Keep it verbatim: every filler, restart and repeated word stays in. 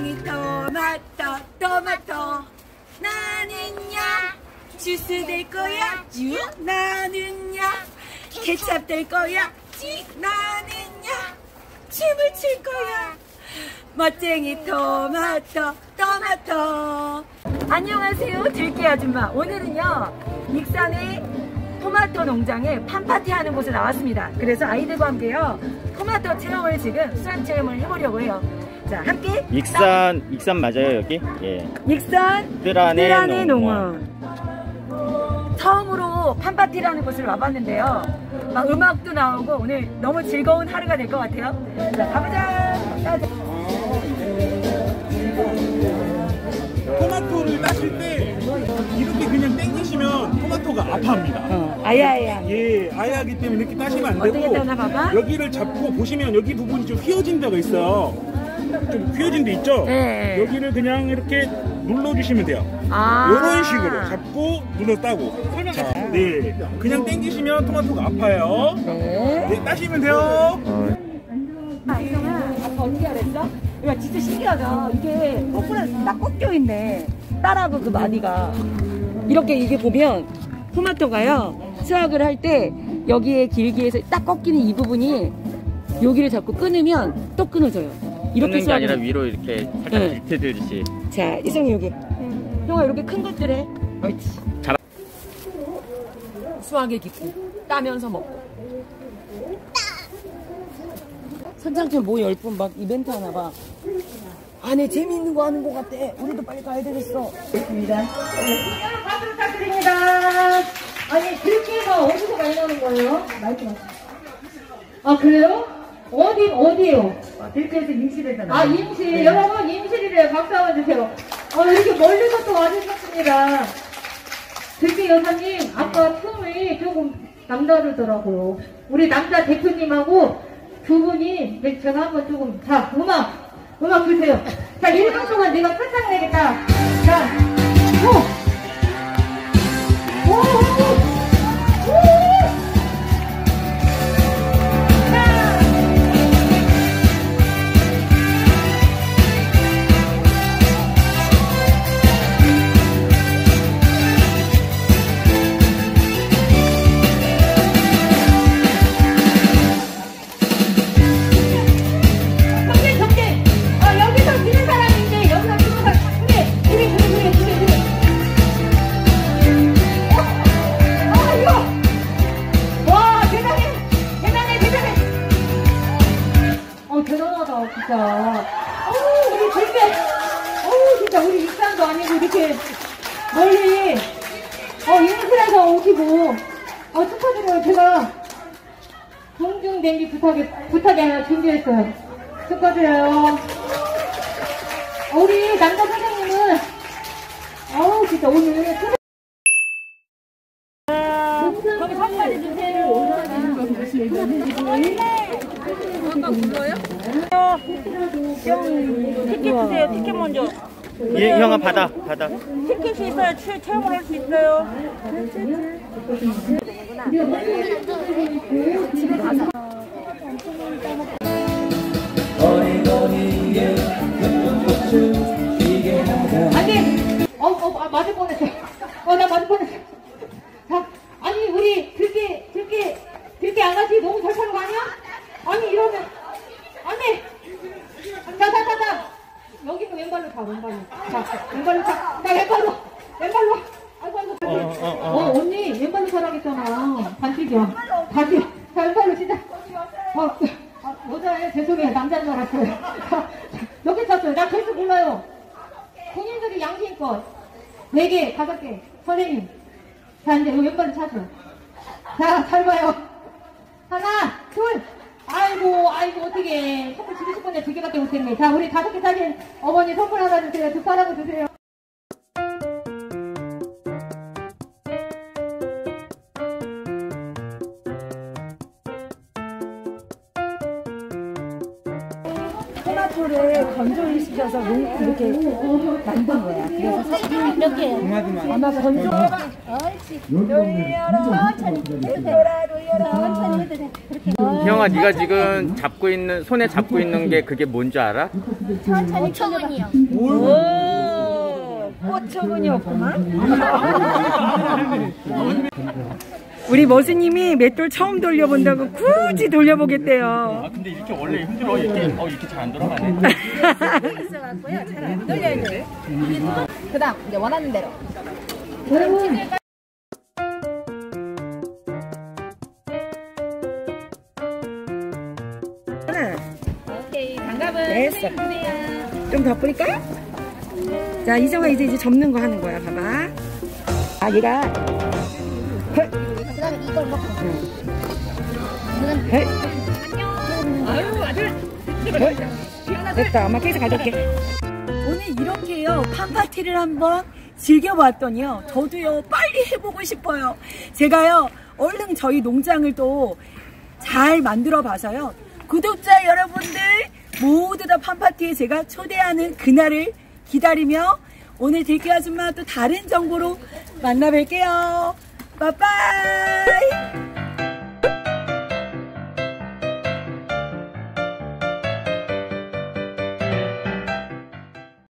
고양이 토마토 토마토. 나는야 주스 될 거야 주. 나는야 케찹 될 거야 지. 나는야 춤을 출 거야 멋쟁이 토마토 토마토. 안녕하세요 들깨 아줌마. 오늘은요 익산의 토마토 농장에 팜파티 하는 곳에 나왔습니다. 그래서 아이들과 함께요 토마토 체험을 지금 수산 체험을 해보려고 해요. 자 함께 익산 땀. 익산 맞아요 여기? 예. 익산 뜨라네 농원. 농원 처음으로 팜파티라는 곳을 와봤는데요 막 음악도 나오고 오늘 너무 즐거운 하루가 될 것 같아요. 자 가보자. 토마토를 따실 때 이렇게 그냥 땡기시면 토마토가 아파합니다. 어, 아야아야. 예, 아야하기 때문에 이렇게 따시면 안 되고 어떻게 따나 봐봐. 여기를 잡고 보시면 여기 부분이 좀 휘어진 데가 있어요. 좀 휘어진 데 있죠? 네. 여기를 그냥 이렇게 눌러주시면 돼요. 아 이런 식으로 잡고 눌러 따고. 자, 네. 그냥 땡기시면 토마토가 아파요. 네. 네, 따시면 돼요. 아, 이성아 아빠 어떻게 알았어? 야, 진짜 신기하다. 이게 거꾸로 딱 꺾여있네. 딸하고 그 마디가. 이렇게 이게 보면 토마토가요. 수확을 할 때 여기에 길기에서 딱 꺾이는 이 부분이 여기를 잡고 끊으면 또 끊어져요. 이렇게 수확이 아니라 위로 이렇게 살짝 응. 비틀듯이. 자, 이성이 여기. 응. 형아 이렇게 큰 것들 해. 옳지. 잘... 수확의 깊이. 따면서 먹고. 선창촌 모 열풍 막 이벤트 하나 봐. 안에 재미있는 거 하는 것 같아. 우리도 빨리 가야 되겠어. 좋습니다. 여러분 박수 부탁드립니다. 아니 들깨가 어디서 많이 나오는 거예요? 많이 나요. 아 그래요? 어디 어디요? 아, 들깨에서 임실에서 나요. 아 임실. 네. 여러분 임실이래요. 박수 한번 주세요. 아 이렇게 멀리서 또 와주셨습니다. 들깨 여사님 아까 춤이 조금 남다르더라고요. 우리 남자 대표님하고. 두 분이 네, 제가 한번 조금 자 음악 음악 주세요. 자 일 분 동안 내가 끝장 내겠다. 자 오! 오! 오! 오! 멀리 어 인근에서 오시고 어 축하드려요. 제가 공중 냄비 부탁에 부탁에 하나 준비했어요. 축하드려요. 어, 우리 남자 사장님은 아우 진짜 오늘 거기 선물이 주세요. 아까 불러요? 티켓 주세요. 티켓 먼저. 예, 형아 받아, 받아. 티켓이 있어요. 체험을 할 수 있어요. 집에 가서. 아니, 어, 어, 맞을 뻔했어. 어, 나 맞을 뻔했어. 자, 아니, 우리 들깨, 들깨, 들깨 아가씨 너무 잘 타는 거 아니야? 아니, 이러면. 아니, 자, 자, 자, 자. 여기는 왼발로 가, 왼발로. 자, 왼발로 가. 나 왼발로. 왼발로. 아이고, 아이고. 어, 어, 어. 어, 언니, 왼발로 사라겠잖아. 반칙이야. 반칙. 자, 왼발로 진짜. 어, 아, 여자예요. 죄송해요. 남자인 줄 알았어요. 몇개 쳤어요? 나 계속 몰라요. 본인들이 양심껏. 네 개, 다섯 개. 선생님. 자, 이제 왼발로 차죠. 자, 잘 봐요. 하나, 둘. 아이고 아이고 어떡해. 선물 주고 싶은데 두 개밖에 못했네. 자 우리 다섯 개 짜리 어머니 선물 하나 주세요. 두 팔하고 주세요. 토마토를 건조시켜서 이렇게 만든 거야. 그래서 사실 이렇게 아마 건조. 옳지. 요리하러 천지 돌아로요. 형아, 네가 지금 잡고 있는, 손에 잡고 있는 게 그게 뭔지 알아? 오초근이요. 오, 오초근이었구만. 우리 머스님이 맷돌 처음 돌려본다고 굳이 돌려보겠대요. 아, 근데 이렇게 원래 힘들어. 이렇게, 어, 이렇게 잘 안 돌아가네. 있어갖고요. 잘 안 돌려야 돼. 그 다음, 이제 원하는 대로. 오. 됐어. 좀 더 뿌릴까? 자, 이정아 이제 이제 접는 거 하는 거야. 봐봐. 아, 얘가. 헐. 그다음에 이걸 먹고. 헐. 안녕. 아유, 아들. 헐. 됐다. 엄마 케이스 가져올게. 오늘 이렇게요, 팜파티를 한번 즐겨봤더니요, 저도요 빨리 해보고 싶어요. 제가요 얼른 저희 농장을 또 잘 만들어 봐서요, 구독자 여러분들 모두 다 팜파티에 제가 초대하는 그날을 기다리며, 오늘 대기 아줌마 또 다른 정보로 만나뵐게요. 빠빠이.